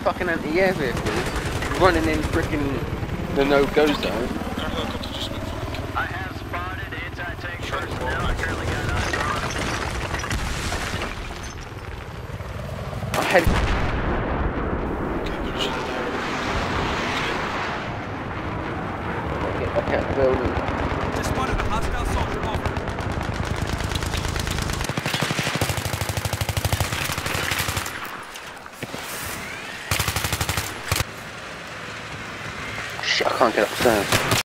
fucking anti-air vehicles running in freaking the no-go zone. I have spotted anti-tank personnel. I currently got eyes on. I had. I can't get upstairs.